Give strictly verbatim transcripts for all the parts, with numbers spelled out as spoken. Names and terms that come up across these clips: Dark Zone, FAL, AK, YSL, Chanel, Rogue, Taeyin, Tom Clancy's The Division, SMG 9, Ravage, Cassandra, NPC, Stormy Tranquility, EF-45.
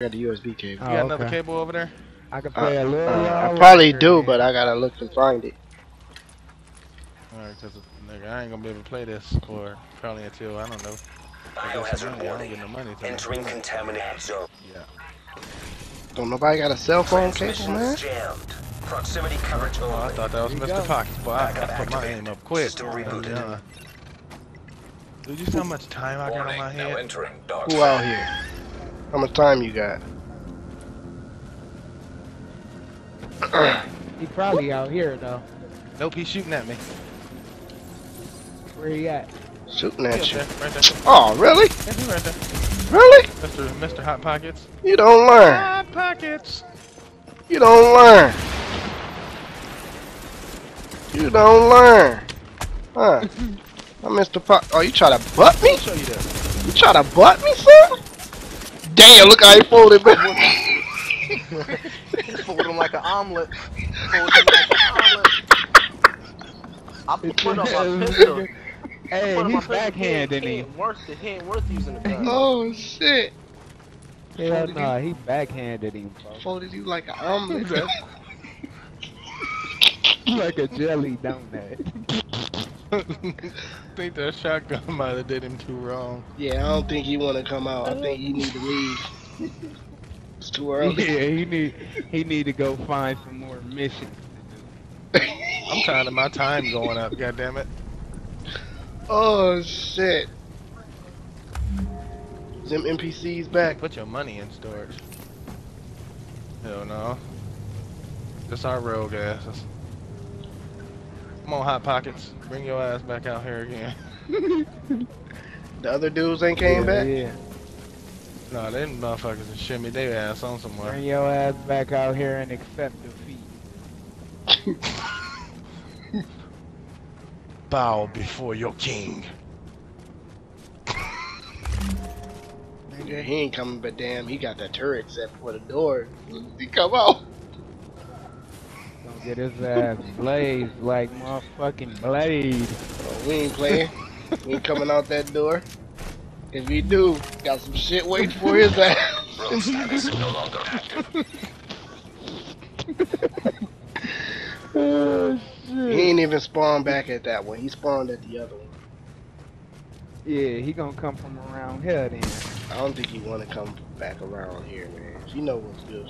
got the U S B cable. You got oh, okay. another cable over there? I can play uh, a little. Uh, I probably do, but I gotta look to find it. Alright, cause nigga, I ain't gonna be able to play this for probably until I don't know. Biohazard warning. Entering contaminated zone. Yeah. Don't nobody got a cell phone cable, man? Jammed. Proximity coverage only. Oh, I thought that was Mister Go. Pockets, but I gotta put my aim up quick. System rebooted. Uh, Dude, you see how much time I got on my head? Who out here? How much time you got? He probably out here, though. Nope, he's shooting at me. Where he at? Shooting at yeah, you. There, right there. Oh, really? Yeah, he's right there. Really? Mister Mister Hot Pockets. You don't learn. Hot Pockets. You don't learn. You don't learn. Huh. I'm Mister Pop. Oh, you try to butt me? I'll show you that. You try to butt me, son? Damn, look how he folded, man. He folded him like an omelet. Folded him like an omelet. I put on my pistol. Hey, he's backhand, didn't he? Ain't worth it. He ain't worth using the gun. Oh, shit. Hell no, nah, he backhanded him. Folded you like an omelet, bro. Like a jelly donut. I think that shotgun might have did him too wrong. Yeah, I don't think he want to come out. I think he need to leave. It's too early. Yeah, he need he need to go find some more missions to do. I'm tired of my time going up. God damn it! Oh shit! Them N P Cs back. Put your money in storage. Hell no. That's our rogue asses. Come on, Hot Pockets. Bring your ass back out here again. The other dudes ain't came yeah, back? Yeah. Nah, them motherfuckers and shimmy they ass on somewhere. Bring your ass back out here and accept defeat. Bow before your king. Nigga, he ain't coming, but damn, he got that turret except for the door. He come out. Get his ass blazed like motherfucking Blade. Oh, we ain't playing. We ain't coming out that door. If we do, got some shit waiting for his ass. Road status no longer active. Oh, shit. He ain't even spawned back at that one. He spawned at the other one. Yeah, he gonna come from around here then. I don't think he wanna come back around here, man. You know what's good.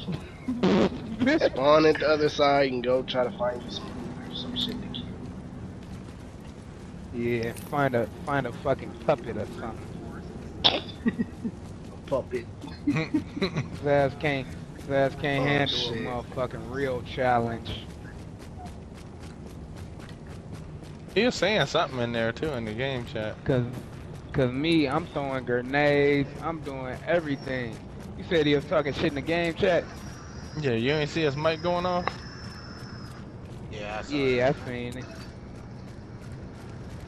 Spawn at the other side and go try to find you some, some shit to keep. Yeah, find a find a fucking puppet or something. A puppet. His ass can't, his ass can't oh, handle shit. A motherfucking real challenge. He was saying something in there too in the game chat. Cause, cause me, I'm throwing grenades, I'm doing everything. You said he was talking shit in the game chat. Yeah, you ain't see his mic going off. Yeah, I saw yeah, it. I seen it.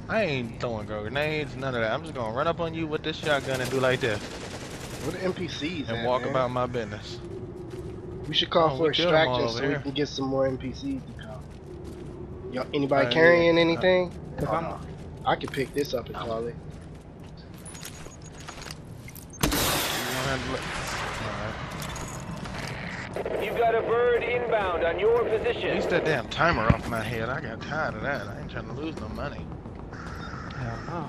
I ain't throwing grenades, none of that. I'm just gonna run up on you with this shotgun and do like this. What the N P Cs? And at, walk man? About my business. We should call oh, for extraction so here. We can get some more N P Cs. Yo, anybody right, carrying yeah. anything? Uh, I'm, uh, I can pick this up and uh, call it. You got a bird inbound on your position. At least that damn timer off my head. I got tired of that. I ain't trying to lose no money. Hell no.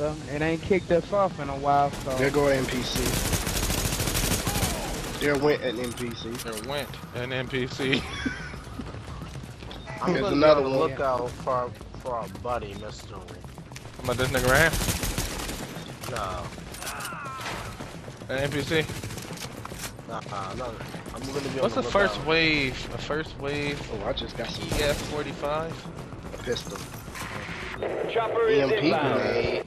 Well, it ain't kicked us off in a while, so. There go N P C. There went an N P C. There went an N P C. I'm gonna another one. Look out for our, for our buddy, Mister How about this nigga right here? No. An N P C? Nah, uh, no. I'm gonna be What's on the, the first out. wave? The first wave? Oh, I just got some E F forty-five. A pistol. Chopper is inbound.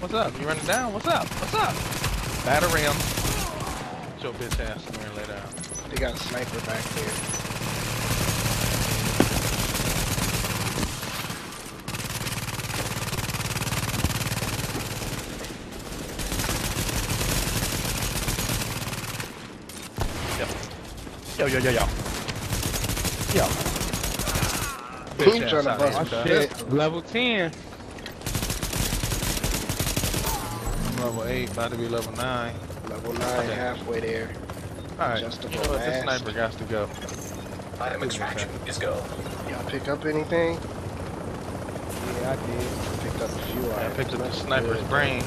What's up? You running down? What's up? What's up? Batter him. Get your bitch ass somewhere laid out. They got a sniper back there. Yo. Yo, yo, yo, yo. Yo. Who's trying to bust my shit? Level ten. I'm level eight, about to be level nine. Level nine, okay. Halfway there. Alright, you know what, this sniper got to go. I am extraction, let's go. Y'all pick up anything? Yeah, I did. I picked up a few items. Yeah, I picked up the sniper's good. brains.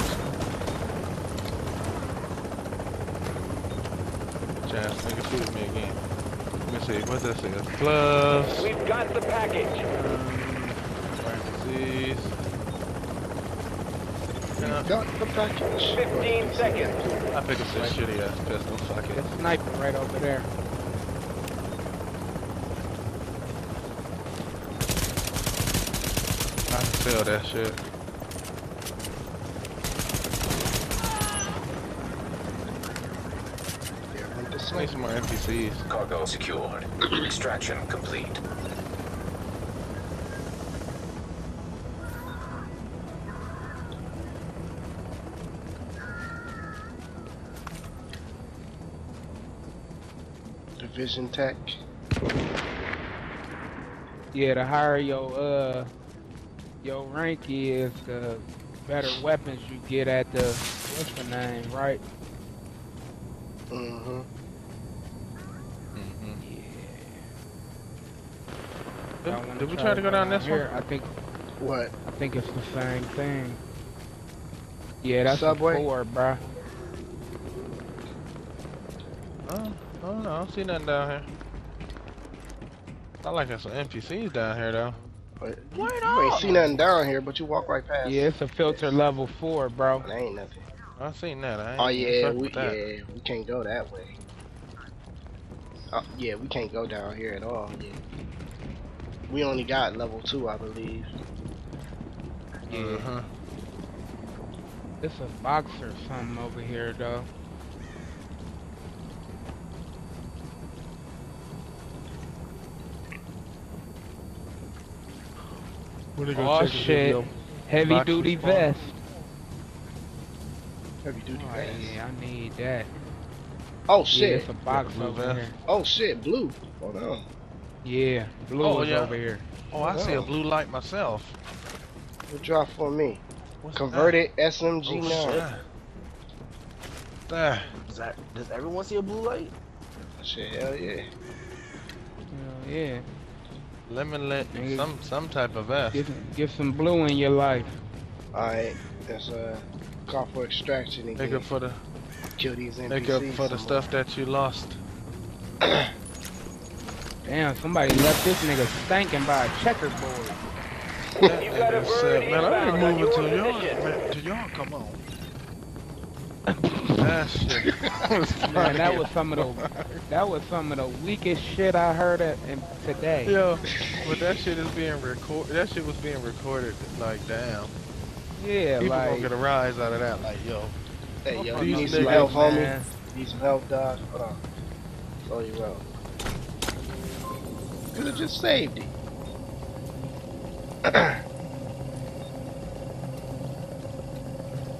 Chance, nigga, shoot me again. Let me see, what's that say? Gloves. We've got the package. Parentheses. We've got the package. fifteen seconds. I picked up some shitty ass pistol, fuck it. It's sniping right over there. I can feel that shit. Let's make some more N P Cs. Cargo secured. Extraction complete. Division tech. Yeah, the higher your uh your rank is, the better weapons you get at the what's the name, right? Mm-hmm. Did, did we try, try to go down, down this here. one? I think. What? I think it's the same thing. Yeah, that's Subway. Four, bruh. Oh, I don't know. I don't see nothing down here. I like there's some N P Cs down here though. But you, you ain't see nothing down here, but you walk right past. Yeah, it's a filter yes. level four, bro. That ain't nothing. I seen that. I ain't oh yeah, we yeah we can't go that way. Oh, yeah, we can't go down here at all. Yeah. We only got level two, I believe. Yeah. Uh-huh. It's a box or something over here, though. Oh shit! Heavy duty vest. Heavy duty oh, vest. Yeah, I need that. Oh shit! Yeah, it's a box yeah, over here. Oh shit! Blue. Hold on. Yeah, blue oh, is yeah. over here. Oh, I wow. see a blue light myself. What drop for me? What's Converted that? S M G nine. Oh, there. Does, that, does everyone see a blue light? Shit, hell yeah. Hell yeah. Lemon lit, some some type of F. Get, get some blue in your life. Alright, that's a call for extraction again. Pick up for the, kill these N P Cs pick up for somewhere. the stuff that you lost. Damn, somebody left this nigga stankin' by a checkerboard. That you got a bird man, I ain't moving till y'all, till y'all come on. That shit. Man, that was some of the, that was some of the weakest shit I heard at, in, today. Yo, but that shit is being recorded. That shit was being recorded. Like, damn. Yeah, people like. People gonna get a rise out of that. Like, yo. Hey, yo, you need some help, homie. Need some help, dog. Hold on. Oh, you will. Could have just saved it.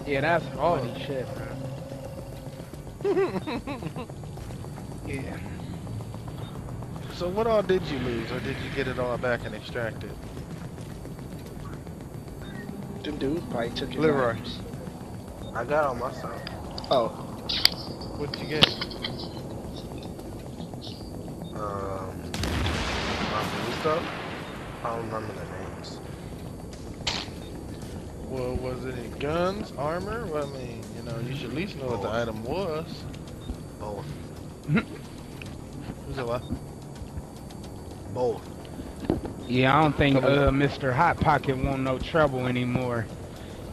Yeah, that's holy shit, bro. Yeah. So what all did you lose, or did you get it all back and extract it? Them dudes probably took your Leroy. Lives. I got all my stuff. Oh. What'd you get? Um... Stuff? I don't remember the names. Well, was it guns, armor? Well, I mean, you know, you should at least know oh. what the item was. Both. Was it what? Both. Yeah, I don't think uh, Mister Hot Pocket won't no trouble anymore.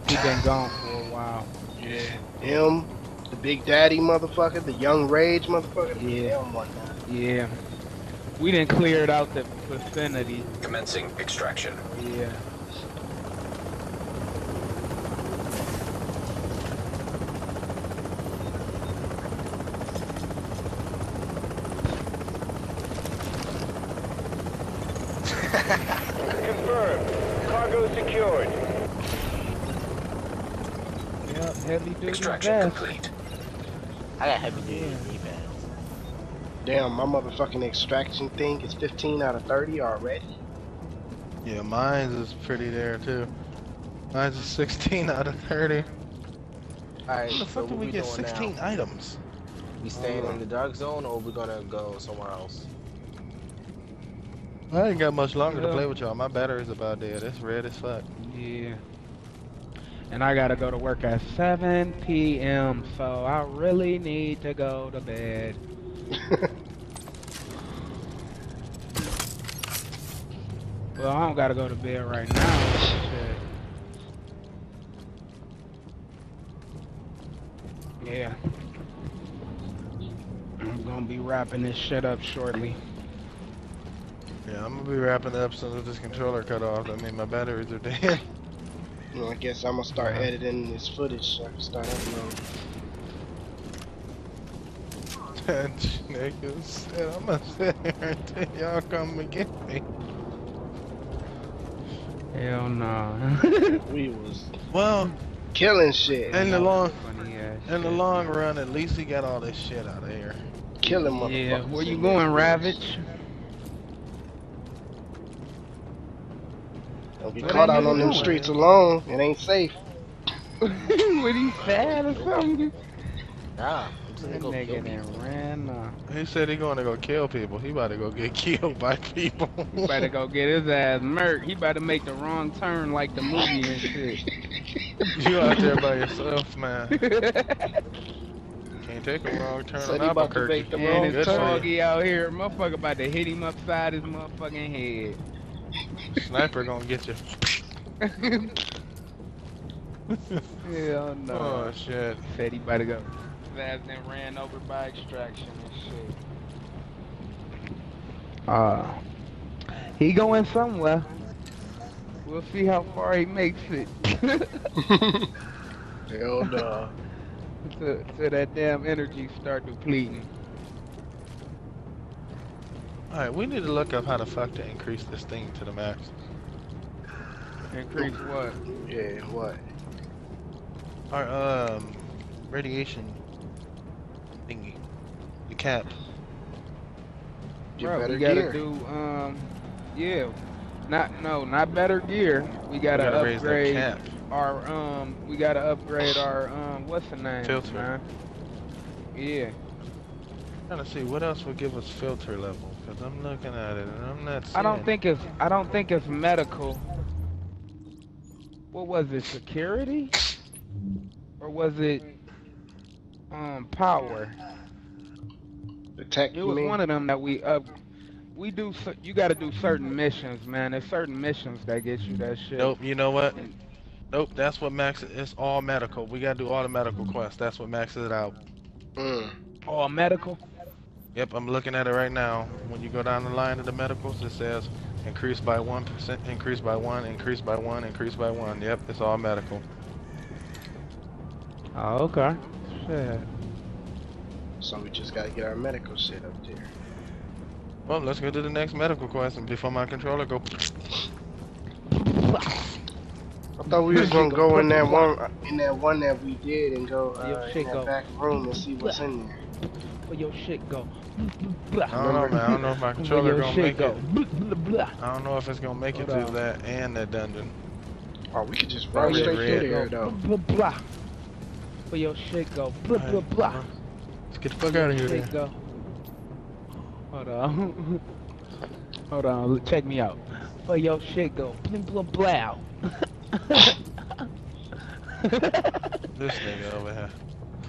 He been gone for a while. Yeah. Him, the Big Daddy motherfucker, the Young Rage motherfucker. Yeah. Yeah. We done cleared out the vicinity. Commencing extraction. Yeah. Confirmed. Cargo secured. Yep, heavy duty. Extraction complete. I got heavy duty. Yeah. Damn, my motherfucking extraction thing is fifteen out of thirty already. Yeah, mine is pretty there too. Mine's is sixteen out of thirty. Alright, so the fuck did we get sixteen now? Items? We staying uh, in the dark zone, or we gonna go somewhere else? I ain't got much longer yeah. to play with y'all. My battery's about dead. It's red as fuck. Yeah. And I gotta go to work at seven P M so I really need to go to bed. Well, I don't gotta go to bed right now. Shit. Yeah. I'm gonna be wrapping this shit up shortly. Yeah, I'm gonna be wrapping it up as soon as this controller cut off. I mean, my batteries are dead. Well, I guess I'm gonna start uh-huh. editing this footage so I can start uploading. That nigga said, I'm gonna sit here until y'all come and get me. Hell no. Nah. We was well killing shit. In the long, in the long run, at least he got all this shit out of here. Killing motherfuckers. Yeah, where you going, Ravage? Don't be caught out on them streets alone. It ain't safe. What, he sad or something? Nah, I'm just gonna go kill people. Ran, uh, he said he gonna go kill people. He about to go get killed by people. He about to go get his ass murked. He about to make the wrong turn like the movie and shit. You out there by yourself, man. Can't take a wrong turn. So he about to make the wrong turn. Doggy out here, motherfucker, about to hit him upside his motherfucking head. Sniper gonna get you. Hell no. Oh shit. Said he about to go. His ass then ran over by extraction and shit. Uh, he going somewhere. We'll see how far he makes it. Hell no. So, so that damn energy start depleting. Alright, we need to look up how the fuck to increase this thing to the max. Increase what? Yeah, what? Our, um, radiation thingy. The cap. Bro, better we gotta gear. do, um, yeah. Not, no, not better gear. We gotta, we gotta upgrade cap. our, um, we gotta upgrade our, um, what's the name? Filter. Man? Yeah. I'm trying to see what else would give us filter level. I'm looking at it and I'm not seeing I don't think it's I don't think it's medical. What was it, security? Or was it um power? Protect it was me. One of them that we up we do you gotta do certain missions, man. There's certain missions that get you that shit. Nope, you know what? Nope, that's what maxes it's all medical. We gotta do all the medical quests, that's what maxes it out. Mm. All medical? Yep, I'm looking at it right now. When you go down the line of the medicals, it says increase by one percent, increase by one, increase by one, increase by one. Yep, it's all medical. Oh, okay. Shit. So we just gotta get our medical shit up there. Well, let's go to the next medical question before my controller go. I thought we was gonna go in that one, in that one that we did, and go uh, in that back room and see what's in there. Where your shit go? I don't know, man. I don't know if my controller gonna make go. it. I don't know if it's gonna make Hold it through on. that and that dungeon. Oh, we could just run straight through there, though. Where your shit go? Blah blah blah. Let's get the fuck out of here. Then. Hold on. Hold on. Check me out. Where your shit go? Blah blah blah. This nigga over here.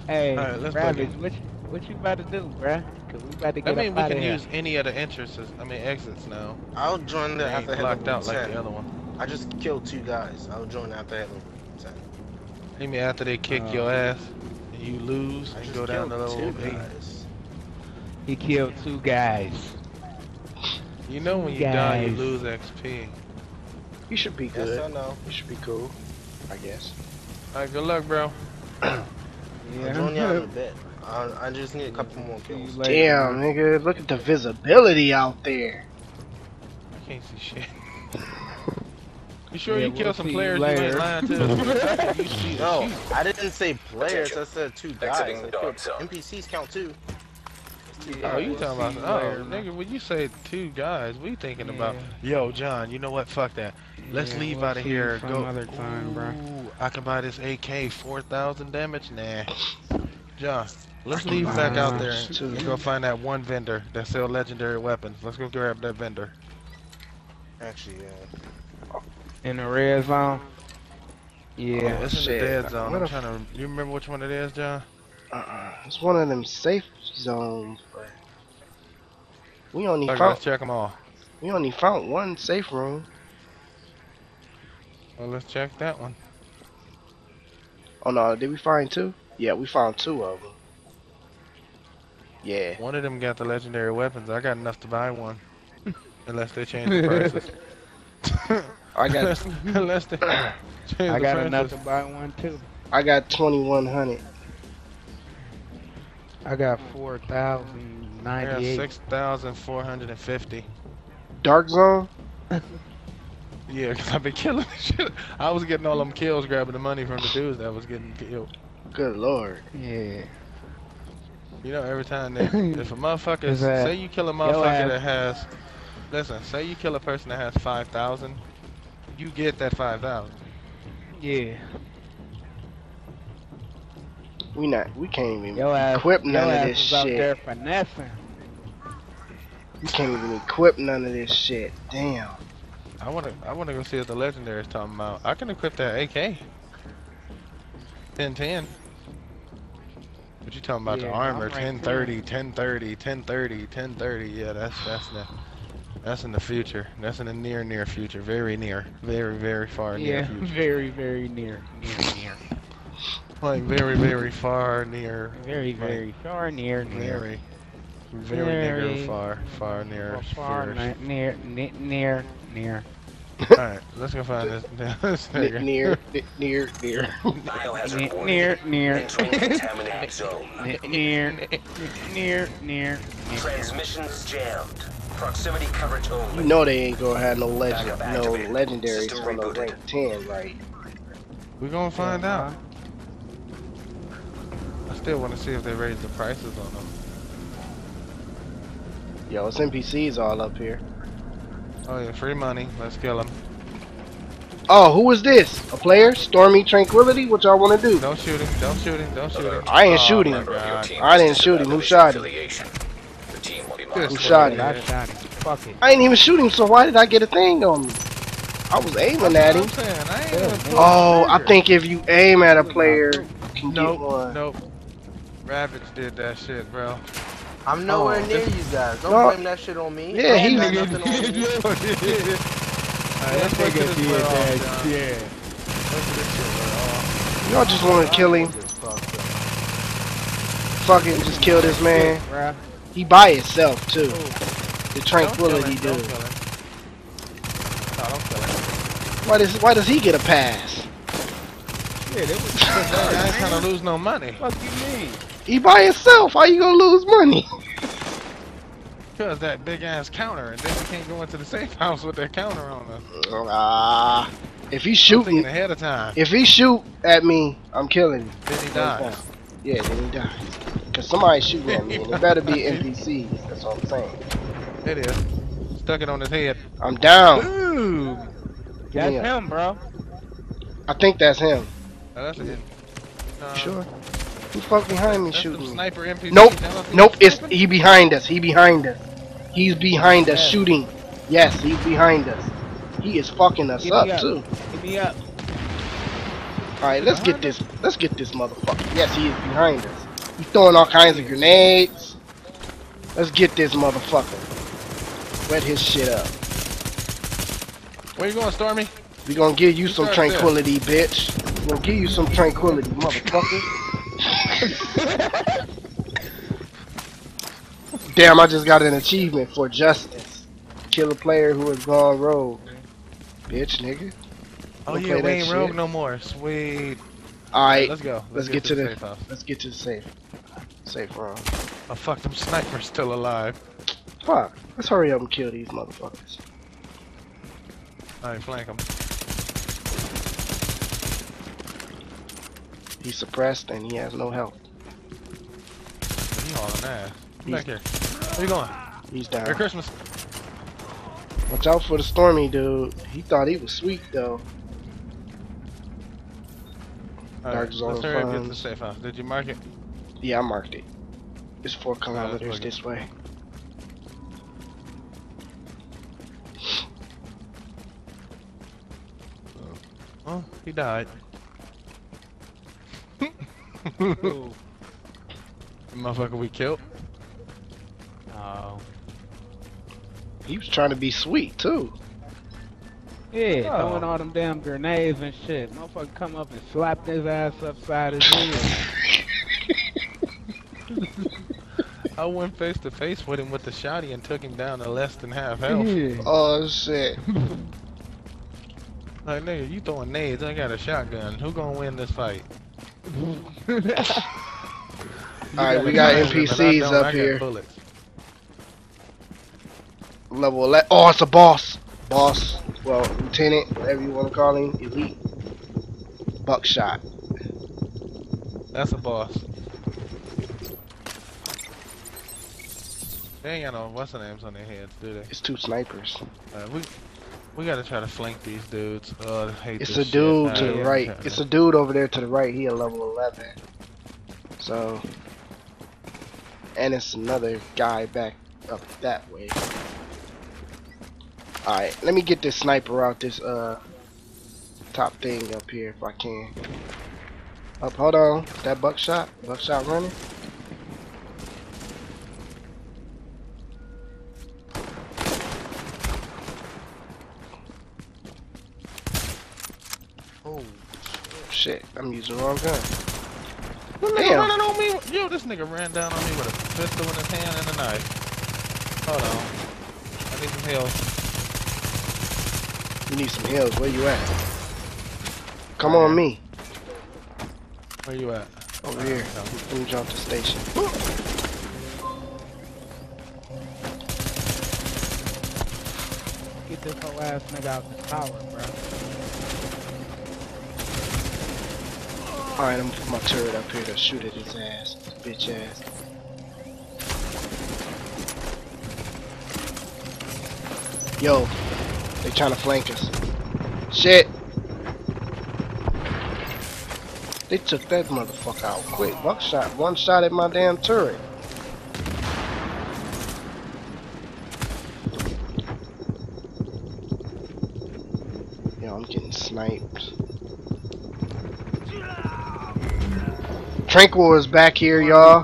Hey, all right, let's Ravage, what you, what you about to do, bruh? Cause we about to get I mean, we can use here. any of the entrances, I mean exits now. I'll join the after blocked out like the other one. I just killed two guys. I'll join after heaven. You mean after they kick uh, your ass and you lose, I you go down the little base. He killed two guys. You know two when you guys. die, you lose X P. You should be good. Yes, I know. You should be cool, I guess. All right, good luck, bro. Yeah, I'll join you out in a bit. I, I just need a couple more kills. Damn, nigga, look at the visibility out there. I can't see shit. You sure yeah, you we'll killed some players? You ain't lying to us. You see, no, I didn't say players. I said two guys. N P Cs count too. Yeah, oh, you we'll talking about, oh, nigga, when you say two guys, we thinking yeah. about, yo, John, you know what, fuck that. Let's yeah, leave we'll out of here, go, other time, ooh, bro. I can buy this A K, four thousand damage, nah. John, let's leave uh, back out there and shoot. Go find that one vendor that sells legendary weapons. Let's go grab that vendor. Actually, yeah. In the red zone? Yeah, oh, it's shit. In the dead zone. I'm trying to, you remember which one it is, John? Uh-uh. It's one of them safe zones. We only okay, found. Let's check them all. We only found one safe room. Well, let's check that one. Oh no! Did we find two? Yeah, we found two of them. Yeah. One of them got the legendary weapons. I got enough to buy one, unless they change the prices. I got. Unless they. I the got prices. Enough to buy one too. I got twenty-one hundred. I got four thousand ninety-eight. six thousand four hundred fifty. Dark Zone? Yeah, because I've been killing shit. I was getting all them kills, grabbing the money from the dudes that was getting killed. Good lord. Yeah. You know, every time that, if a motherfucker, is that, say you kill a motherfucker that has, listen, say you kill a person that has five thousand, you get that five thousand. Yeah. We not, we can't even ass, equip none of this shit. Out there for nothing. We can't even equip none of this shit. Damn. I wanna, I wanna go see what the legendary is talking about. I can equip that A K. ten ten. What you talking about? Yeah, the armor? Right ten thirty, ten thirty, ten thirty, ten thirty. Yeah, that's that's the, that's in the future. That's in the near near future. Very near. Very very far yeah, near future. Yeah, very very near. Near near. Like very, very far, near. Very, very like, far, near, near. Very, very near, far, far, near. Far, near, near, near, near. All right, let's go find this. this near, near, near, near, near, near, near, near, near. Transmissions jammed. Proximity coverage only. You know they ain't gonna have no legend, no legendaries from the rank ten, right? We're gonna find out. I still want to see if they raised the prices on them. Yo, it's N P Cs all up here. Oh yeah, free money. Let's kill them. Oh, who is this? A player? Stormy Tranquility? What y'all want to do? Don't shoot him. Don't shoot him. Don't shoot him. I ain't oh, shoot him. I didn't shoot him. Who shot him? Who shot him? I shot him. Fuck it. I ain't even shoot him, so why did I get a thing on me? I was aiming at him. I ain't oh, I think if you aim at a player, you can nope, get one. Nope. Ravage did that shit, bro. I'm nowhere oh, near you guys. Don't no. blame that shit on me. Yeah, he did. That nigga did that shit. Y'all just want to kill him. Fuck it, just kill this man. Bro. He by himself too. The Tranquility dude. Don't kill him. No, don't kill him. Why does Why does he get a pass? Yeah, they was, I ain't trying to lose no money. What do you mean? He by himself. How you gonna lose money? Cause that big ass counter, and then we can't go into the safe house with that counter on us. Ah, uh, if he's shooting ahead of time, if he shoot at me, I'm killing him. Then he dies. Yeah, then he dies. Cause somebody shooting at me, and it better be N P Cs. That's what I'm saying. It is. Stuck it on his head. I'm down. Ooh, that's yeah. him, bro. I think that's him. Oh, that's yeah. um, sure. Who's fuck behind me shooting? Sniper M P C. Nope. Nope. It's he behind us. He behind us. He's behind us yes. shooting. Yes, he's behind us. He is fucking us up, up too. Get me up. All right, let's get this. Let's get this motherfucker. Yes, he is behind us. He's throwing all kinds of grenades. Let's get this motherfucker. Wet his shit up. Where you going, Stormy? We gonna give you, you some tranquility, up. bitch. We'll give you some tranquility, motherfucker. Damn, I just got an achievement for justice. Kill a player who has gone rogue. Bitch, nigga. Oh yeah, we ain't rogue no more. Sweet. Alright, let's go. Let's, let's get, get to the, the safe house. Let's get to the safe. Safe room. Oh fuck, them snipers still alive. Fuck. Let's hurry up and kill these motherfuckers. Alright, flank them. He's suppressed and he has no health. He hauling ass. He's back there. Where you going? He's down. Merry Christmas. Watch out for the Stormy, dude. He thought he was sweet, though. All Dark right, Zone funds. The safe house. Did you mark it? Yeah, I marked it. It's four kilometers right, this way. Oh, he died. Oh. Motherfucker, we killed. Oh. He was trying to be sweet too. Yeah, oh. Throwing all them damn grenades and shit. Motherfucker come up and slapped his ass upside his head. I went face to face with him with the shotty and took him down to less than half health. Yeah. Oh shit. Like nigga, you throwing nades, I got a shotgun. Who gonna win this fight? Alright, we got N P Cs up here. Level eleven. Oh, it's a boss. Boss. Well, lieutenant, whatever you want to call him. Elite. Buckshot. That's a boss. They ain't got no what's the names on their heads, do they? It's two snipers. Uh, we we gotta try to flank these dudes. Oh, I hate it's this a dude shit. to I the right. It's to... a dude over there to the right. He a level eleven. So, and it's another guy back up that way. Alright, let me get this sniper out this uh top thing up here if I can. Up, hold on. That buckshot, buckshot running. Oh shit! I'm using the wrong gun. This nigga running on me. Yo, this nigga ran down on me with a pistol in his hand and a knife. Hold on. I need some heals. You need some heals. Where you at? Come on me. Where you at? Over here. Let me jump to station. Get this whole ass nigga out of the tower, bro. Alright, I'm gonna put my turret up here to shoot at his ass. His bitch ass. Yo, they trying to flank us. Shit! They took that motherfucker out quick. Buckshot, one shot at my damn turret. Yo, I'm getting sniped. Tranquil is back here, y'all.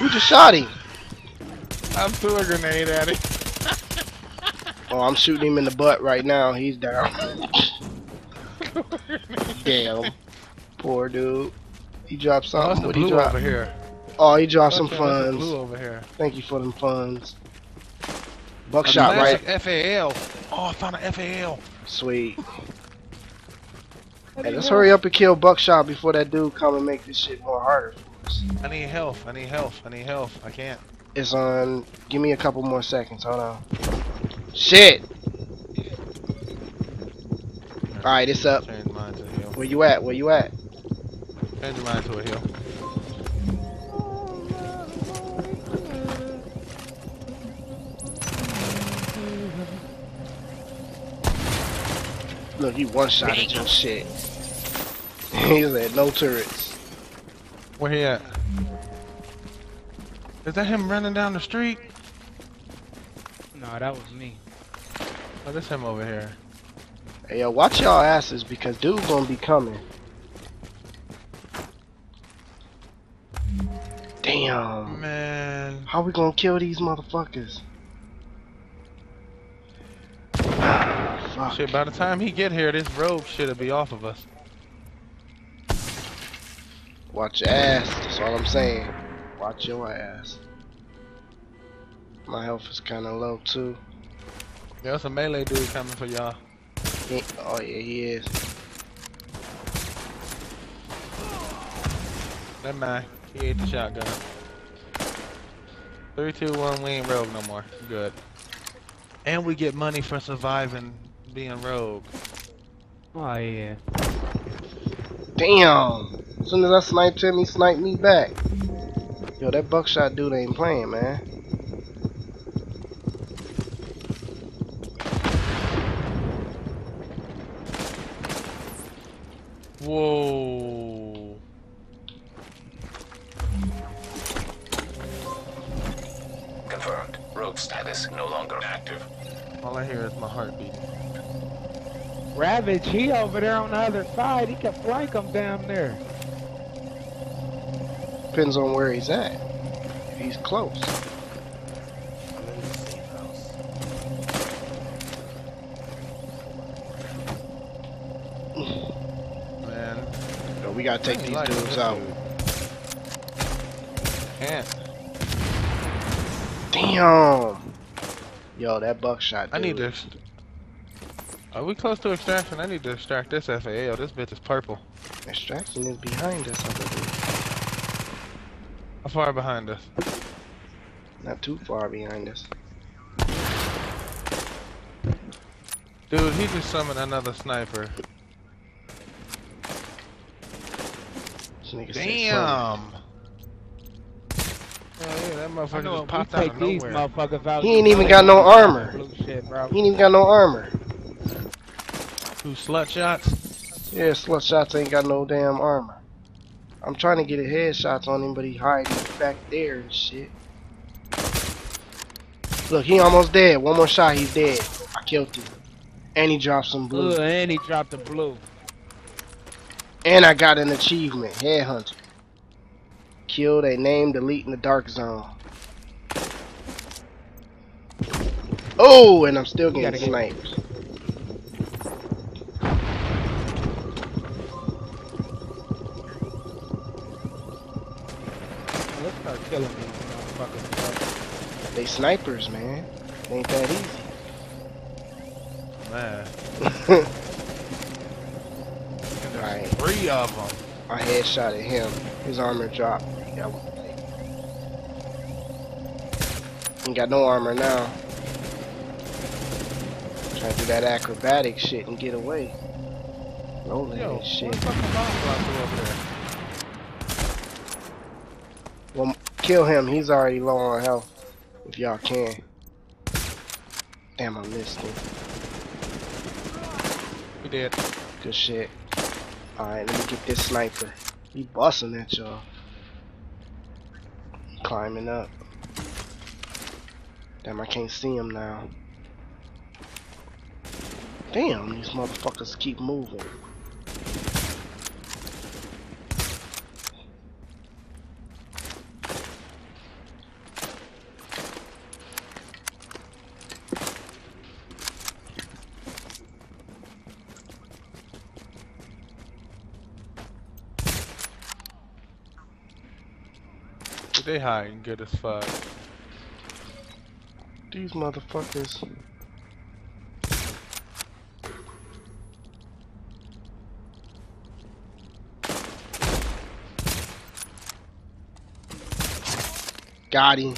Who just shot him? I threw a grenade at him. Oh, I'm shooting him in the butt right now. He's down. Damn. Poor dude. He dropped something. Oh, what he dropped? Over here. Oh, he dropped some funds. Blue over here. Thank you for them funds. Buckshot, right? F A L. Oh, I found an F A L. Sweet. Hey, let's hurry up and kill Buckshot before that dude come and make this shit more harder for us. I need health. I need health. I need health. I can't. It's on. Give me a couple more seconds. Hold on. Shit. All right, it's up. Where you at? Where you at? Change your mind to a hill. Look, he one shot at your shit. He said no turrets. Where he at? Is that him running down the street? No, that was me. Oh, that's him over here. Hey, yo, watch y'all asses because dude's gonna be coming. Damn. Man. How we gonna kill these motherfuckers? Fuck. Shit, by the time he get here, this robe shit'll be off of us. Watch your ass, that's all I'm saying. Watch your ass. My health is kind of low too. There's a melee dude coming for y'all. Oh yeah, he is. Never mind. He ate the shotgun. Three, two, one. We ain't rogue no more. Good. And we get money for surviving being rogue. Oh yeah. Damn. As soon as I sniped him, he sniped me back. Yo, that buckshot dude ain't playing, man. Whoa. Confirmed. Rogue status no longer active. All I hear is my heartbeat. Ravage, he over there on the other side. He can flank him down there. Depends on where he's at. If he's close. I'm in the safe house. Man. Yo, we gotta take these like dudes out. Can't. Damn. Yo, that buckshot dude. I need this. Are we close to extraction? I need to extract this F A L. This bitch is purple. Extraction is behind us, I believe. How far behind us? Not too far behind us. Dude, he just summoned another sniper. Damn! Oh, yeah, that motherfucker just popped out of nowhere. He ain't even got no armor. Shit, bro. He ain't even got no armor. Who, slut shots? Yeah, slut shots ain't got no damn armor. I'm trying to get a headshots on him, but he hiding back there and shit. Look, he almost dead. One more shot, he's dead. I killed him. And he dropped some blue. Ooh, and he dropped the blue. And I got an achievement, headhunter. Killed a name, delete in the dark zone. Oh, and I'm still getting sniped. Killing me, motherfuckers. They snipers, man. It ain't that easy. Man. Right. Three of them. I headshot at him. His armor dropped. He got one. Ain't got no armor now. Trying to do that acrobatic shit and get away. Rolling and shit. Well, kill him. He's already low on health. If y'all can. Damn, I missed him. He did. Good shit. Alright, let me get this sniper. He busting at y'all. Climbing up. Damn, I can't see him now. Damn, these motherfuckers keep moving. They hiding good as fuck. These motherfuckers. Got him.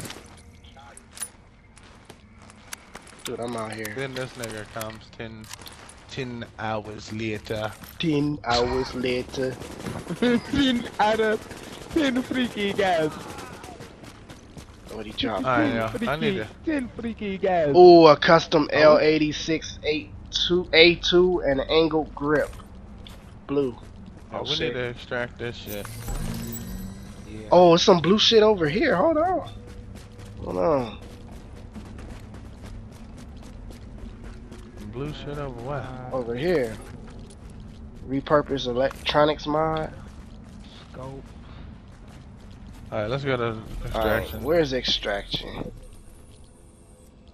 Dude, I'm out here. Then this nigga comes ten, ten hours later. Ten hours later. ten out of ten freaky guys. What he dropped? I know. Freaky, I need to. Ten freaky guys. Ooh, a custom oh. L eighty-six A two and an angled grip. Blue. Oh, oh we shit. Need to extract this shit. Yeah. Oh, it's some blue shit over here. Hold on. Hold on. Blue shit over what? Over here. Repurpose electronics mod. Scope. Alright, let's go to extraction. Right, where's extraction?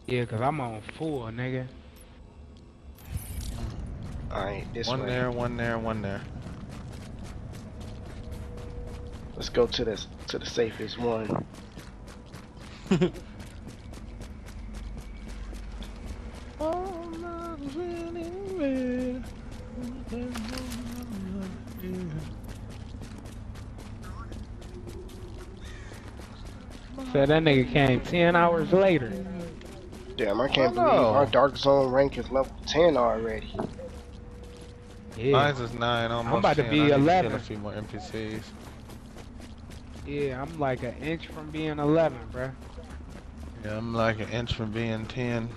Yeah, cause I'm on full, nigga. Alright, this one way. One there, one there, one there. Let's go to this, to the safest one. So that nigga came ten hours later. Damn, I can't oh, no. believe our dark zone rank is level ten already. Yeah. Mine's is nine, almost I'm about ten. To be eleven. I need to kill a few more N P Cs. Yeah, I'm like an inch from being eleven, bruh. Yeah, I'm like an inch from being ten.